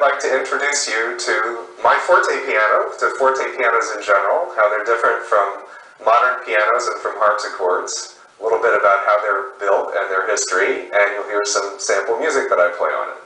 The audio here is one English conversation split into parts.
I'd like to introduce you to my forte piano, to forte pianos in general, how they're different from modern pianos and from harpsichords, a little bit about how they're built and their history, and you'll hear some sample music that I play on it.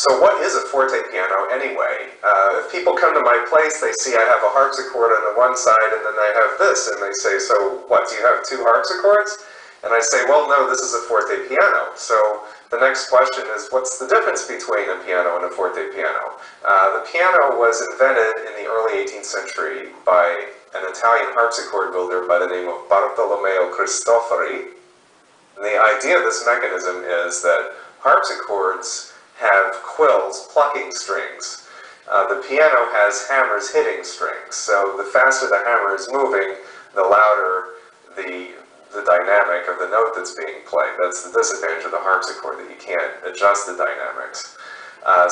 So what is a forte piano anyway? If people come to my place, they see I have a harpsichord on the one side and then I have this, and they say, so what, do you have two harpsichords? And I say, well, no, this is a forte piano. So the next question is, what's the difference between a piano and a forte piano? The piano was invented in the early 18th century by an Italian harpsichord builder by the name of Bartolomeo Cristofori. And the idea of this mechanism is that harpsichords have quills plucking strings. The piano has hammers hitting strings, so the faster the hammer is moving, the louder the dynamic of the note that's being played. That's the disadvantage of the harpsichord, that you can't adjust the dynamics.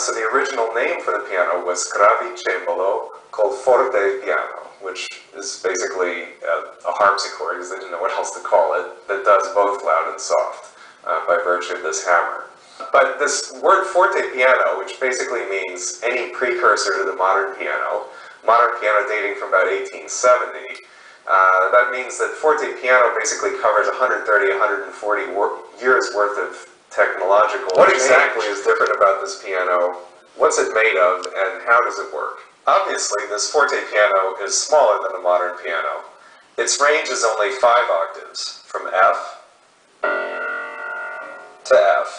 So the original name for the piano was gravicembolo col forte piano, which is basically a harpsichord, because they didn't know what else to call it, that does both loud and soft by virtue of this hammer. But this word forte piano, which basically means any precursor to the modern piano dating from about 1870, that means that forte piano basically covers 130, 140 years worth of technological. What exactly is different about this piano? What's it made of, and how does it work? Obviously, this forte piano is smaller than a modern piano. Its range is only 5 octaves, from F to F.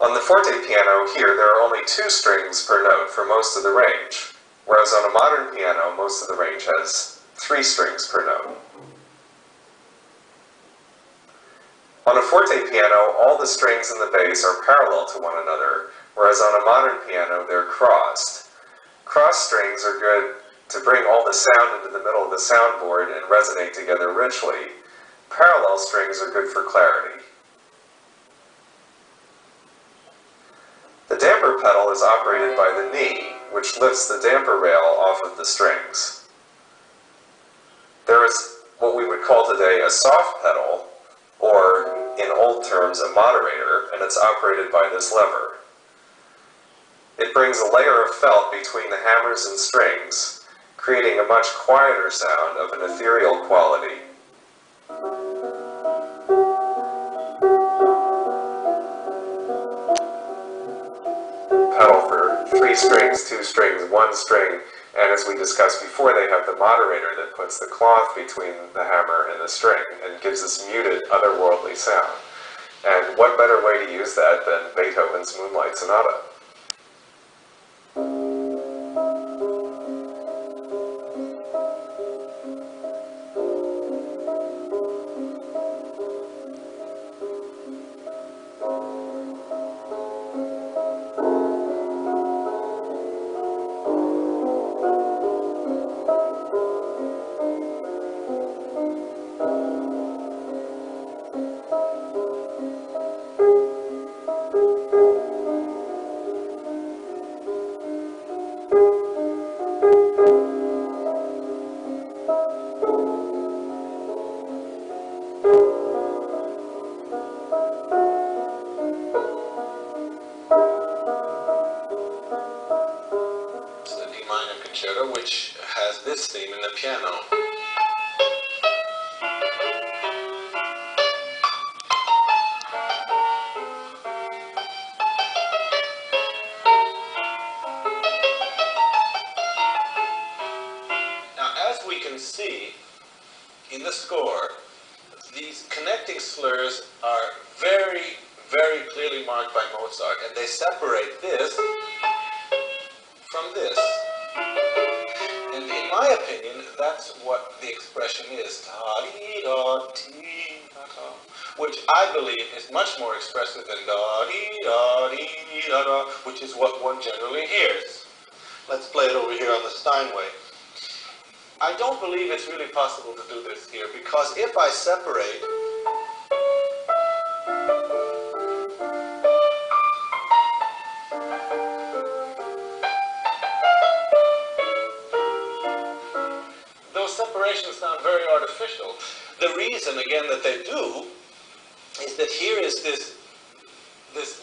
On the forte piano here, there are only 2 strings per note for most of the range, whereas on a modern piano, most of the range has 3 strings per note. On a forte piano, all the strings in the bass are parallel to one another, whereas on a modern piano, they're crossed. Crossed strings are good to bring all the sound into the middle of the soundboard and resonate together richly. Parallel strings are good for clarity. The damper pedal is operated by the knee, which lifts the damper rail off of the strings. There is what we would call today a soft pedal, or in old terms a moderator, and it's operated by this lever. It brings a layer of felt between the hammers and strings, creating a much quieter sound of an ethereal quality. Pedal for 3 strings, 2 strings, 1 string, and as we discussed before, they have the moderator that puts the cloth between the hammer and the string and gives this muted, otherworldly sound. And what better way to use that than Beethoven's Moonlight Sonata? Which has this theme in the piano. Now, as we can see in the score, these connecting slurs are very, very clearly marked by Mozart, and they separate this from this. And in my opinion, that's what the expression is, which I believe is much more expressive than which is what one generally hears. Let's play it over here on the Steinway. I don't believe it's really possible to do this here, because if I separate reason, again, that they do is that here is this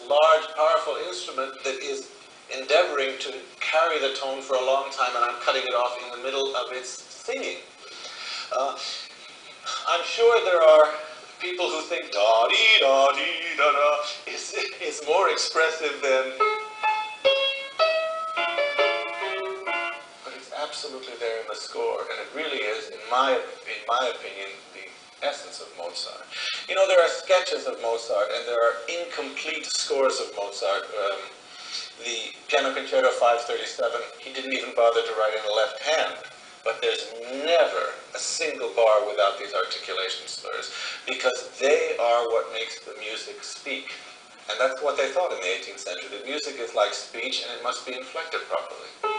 large, powerful instrument that is endeavoring to carry the tone for a long time, and I'm cutting it off in the middle of its singing. I'm sure there are people who think da-dee-da-dee-da-da is more expressive than... But it's absolutely there in the score, and it really is, in my opinion, the essence of Mozart. You know, there are sketches of Mozart, and there are incomplete scores of Mozart. The Piano Concerto 537, he didn't even bother to write in the left hand. But there's never a single bar without these articulation slurs, because they are what makes the music speak. And that's what they thought in the 18th century, that music is like speech and it must be inflected properly.